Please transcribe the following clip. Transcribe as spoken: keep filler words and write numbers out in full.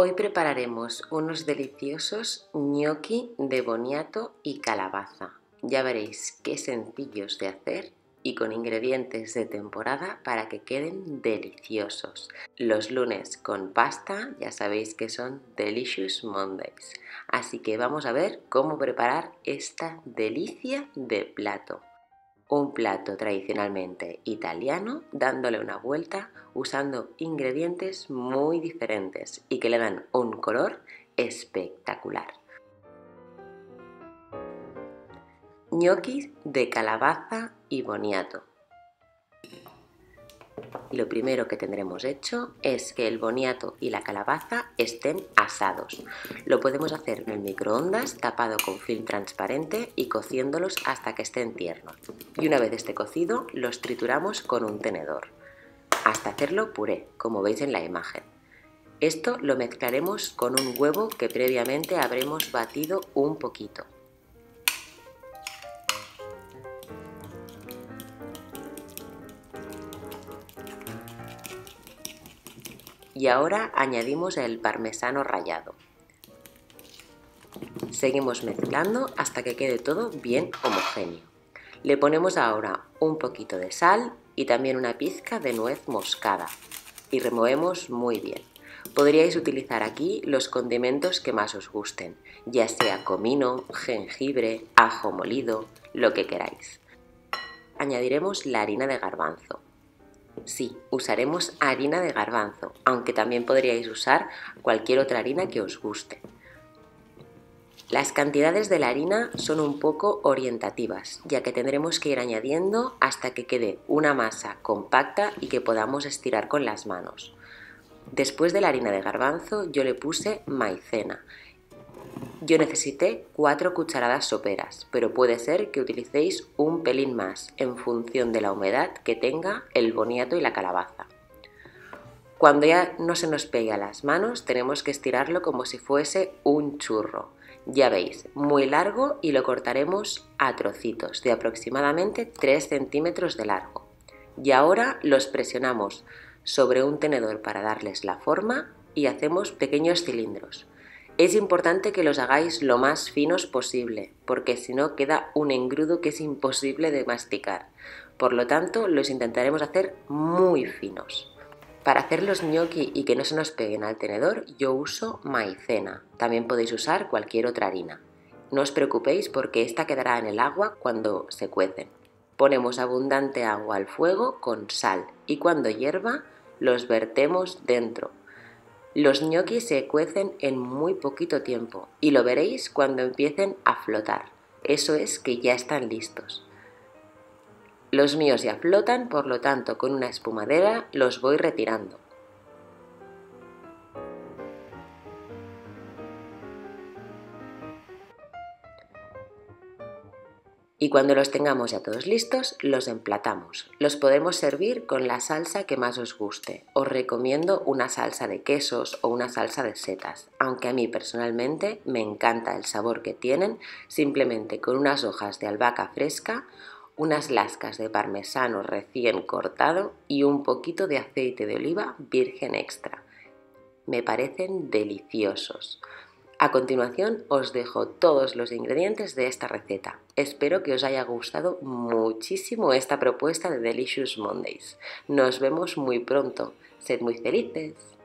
Hoy prepararemos unos deliciosos gnocchi de boniato y calabaza. Ya veréis qué sencillos de hacer y con ingredientes de temporada para que queden deliciosos. Los lunes con pasta ya sabéis que son Delicious Mondays, así que vamos a ver cómo preparar esta delicia de plato. Un plato tradicionalmente italiano, dándole una vuelta usando ingredientes muy diferentes y que le dan un color espectacular. Gnocchi de calabaza y boniato. Lo primero que tendremos hecho es que el boniato y la calabaza estén asados. Lo podemos hacer en el microondas tapado con film transparente y cociéndolos hasta que estén tiernos. Y una vez esté cocido, los trituramos con un tenedor hasta hacerlo puré, como veis en la imagen. Esto lo mezclaremos con un huevo que previamente habremos batido un poquito. Y ahora añadimos el parmesano rallado. Seguimos mezclando hasta que quede todo bien homogéneo. Le ponemos ahora un poquito de sal y también una pizca de nuez moscada. Y removemos muy bien. Podríais utilizar aquí los condimentos que más os gusten, ya sea comino, jengibre, ajo molido, lo que queráis. Añadiremos la harina de garbanzo. Sí, usaremos harina de garbanzo, aunque también podríais usar cualquier otra harina que os guste. Las cantidades de la harina son un poco orientativas, ya que tendremos que ir añadiendo hasta que quede una masa compacta y que podamos estirar con las manos. Después de la harina de garbanzo yo le puse maicena. Yo necesité cuatro cucharadas soperas, pero puede ser que utilicéis un pelín más en función de la humedad que tenga el boniato y la calabaza. Cuando ya no se nos pegue a las manos tenemos que estirarlo como si fuese un churro. Ya veis, muy largo, y lo cortaremos a trocitos de aproximadamente tres centímetros de largo. Y ahora los presionamos sobre un tenedor para darles la forma y hacemos pequeños cilindros. Es importante que los hagáis lo más finos posible, porque si no queda un engrudo que es imposible de masticar. Por lo tanto, los intentaremos hacer muy finos. Para hacer los gnocchi y que no se nos peguen al tenedor, yo uso maicena. También podéis usar cualquier otra harina. No os preocupéis porque esta quedará en el agua cuando se cuecen. Ponemos abundante agua al fuego con sal y cuando hierva los vertemos dentro. Los gnocchi se cuecen en muy poquito tiempo y lo veréis cuando empiecen a flotar. Eso es que ya están listos. Los míos ya flotan, por lo tanto con una espumadera los voy retirando. Y cuando los tengamos ya todos listos, los emplatamos. Los podemos servir con la salsa que más os guste. Os recomiendo una salsa de quesos o una salsa de setas, aunque a mí personalmente me encanta el sabor que tienen, simplemente con unas hojas de albahaca fresca, unas lascas de parmesano recién cortado y un poquito de aceite de oliva virgen extra. Me parecen deliciosos. A continuación os dejo todos los ingredientes de esta receta. Espero que os haya gustado muchísimo esta propuesta de Delicious Mondays. Nos vemos muy pronto. Sed muy felices.